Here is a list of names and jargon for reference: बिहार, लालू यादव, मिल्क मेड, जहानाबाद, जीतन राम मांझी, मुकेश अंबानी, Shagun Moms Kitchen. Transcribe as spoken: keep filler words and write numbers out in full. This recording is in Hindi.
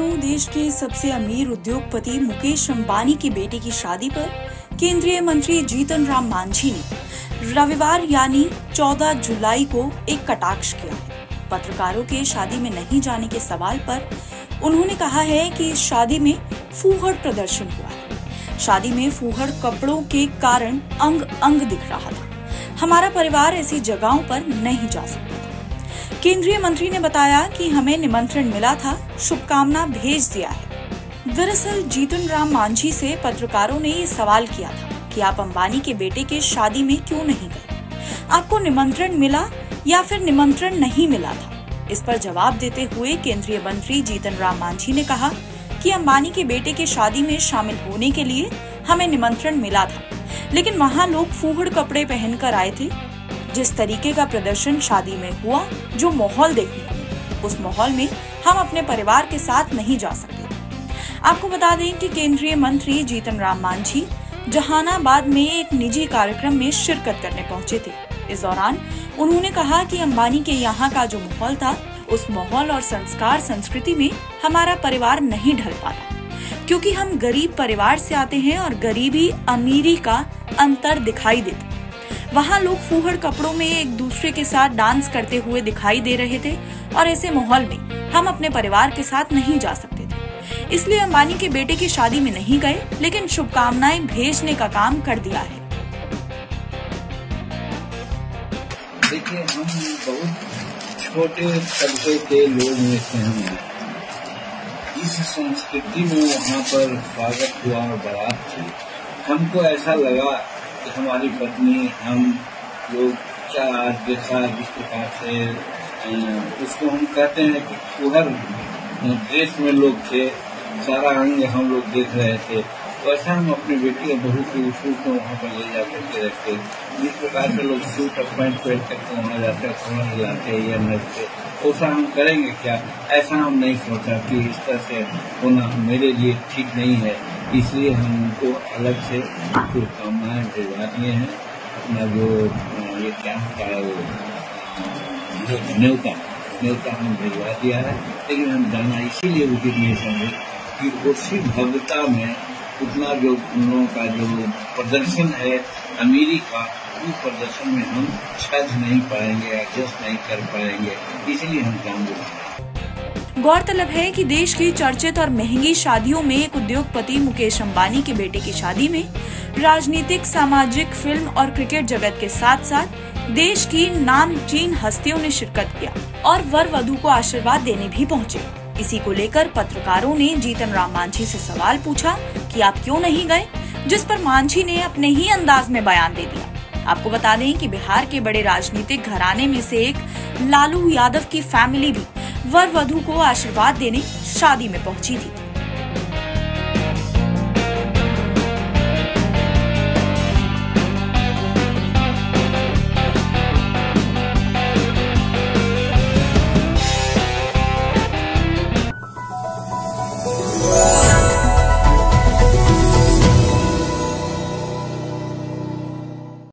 दिनों देश के सबसे अमीर उद्योगपति मुकेश अंबानी की बेटी की शादी पर केंद्रीय मंत्री जीतन राम मांझी ने रविवार यानी चौदह जुलाई को एक कटाक्ष किया। पत्रकारों के शादी में नहीं जाने के सवाल पर उन्होंने कहा है कि इस शादी में फूहड़ प्रदर्शन हुआ है। शादी में फूहड़ कपड़ों के कारण अंग अंग दिख रहा था। हमारा परिवार ऐसी जगहों पर नहीं जा सकता। केंद्रीय मंत्री ने बताया कि हमें निमंत्रण मिला था, शुभकामना भेज दिया है। दरअसल जीतन राम मांझी से पत्रकारों ने ये सवाल किया था कि आप अंबानी के बेटे के शादी में क्यों नहीं गए, आपको निमंत्रण मिला या फिर निमंत्रण नहीं मिला था। इस पर जवाब देते हुए केंद्रीय मंत्री जीतन राम मांझी ने कहा कि अंबानी के बेटे के शादी में शामिल होने के लिए हमें निमंत्रण मिला था, लेकिन वहाँ लोग फूहड़ कपड़े पहनकर आए थे। जिस तरीके का प्रदर्शन शादी में हुआ, जो माहौल देखने को मिला, उस माहौल में हम अपने परिवार के साथ नहीं जा सकते। आपको बता दें कि केंद्रीय मंत्री जीतन राम मांझी जहानाबाद में एक निजी कार्यक्रम में शिरकत करने पहुंचे थे। इस दौरान उन्होंने कहा कि अंबानी के यहाँ का जो माहौल था, उस माहौल और संस्कार संस्कृति में हमारा परिवार नहीं ढल पाता, क्योंकि हम गरीब परिवार से आते हैं और गरीबी अमीरी का अंतर दिखाई देता। वहाँ लोग फूहड़ कपड़ों में एक दूसरे के साथ डांस करते हुए दिखाई दे रहे थे और ऐसे माहौल में हम अपने परिवार के साथ नहीं जा सकते थे, इसलिए अंबानी के बेटे की शादी में नहीं गए, लेकिन शुभकामनाएं भेजने का काम कर दिया है। देखिए, हम बहुत छोटे तबके के लोग हैं। इस संस्कृति में वहाँ पर स्वागत हुआ और बारात थी। हमको ऐसा लगा कि हमारी पत्नी, हम लोग क्या देखा, जिस प्रकार से उसको हम कहते हैं कि फूहड़ ड्रेस में लोग थे, सारा अंग हम लोग देख रहे थे। वैसा हम अपनी बेटी बहू के उसूल को वहाँ पर ले जाकर के रखते। जिस प्रकार से लोग सूट और पैंट पहन करके वहाँ जाते हैं, खाना लाते या नचते, वैसा हम करेंगे क्या, ऐसा हम नहीं सोचा कि इस तरह से होना मेरे लिए ठीक नहीं है। इसलिए हमको अलग से शुभकामनाएं भिजवा दिए हैं। अपना जो ये क्या होता है वो न्योता न्योता हम भिजवा दिया है, लेकिन हम जाना इसीलिए उचित नहीं समझे कि उसी भव्यता में उतना जो उन लोगों का जो प्रदर्शन है अमीरी का, उस प्रदर्शन में हम छज नहीं पाएंगे, एडजस्ट नहीं कर पाएंगे, इसलिए हम काम दिलाएंगे। गौरतलब है कि देश की चर्चित और महंगी शादियों में एक उद्योगपति मुकेश अंबानी के बेटे की शादी में राजनीतिक, सामाजिक, फिल्म और क्रिकेट जगत के साथ साथ देश की नामचीन हस्तियों ने शिरकत किया और वर वधू को आशीर्वाद देने भी पहुंचे। इसी को लेकर पत्रकारों ने जीतन राम मांझी से सवाल पूछा कि आप क्यों नहीं गए, जिस पर मांझी ने अपने ही अंदाज में बयान दे दिया। आपको बता दें कि बिहार के बड़े राजनीतिक घराने में से एक लालू यादव की फैमिली भी वर वधू को आशीर्वाद देने शादी में पहुंची थी।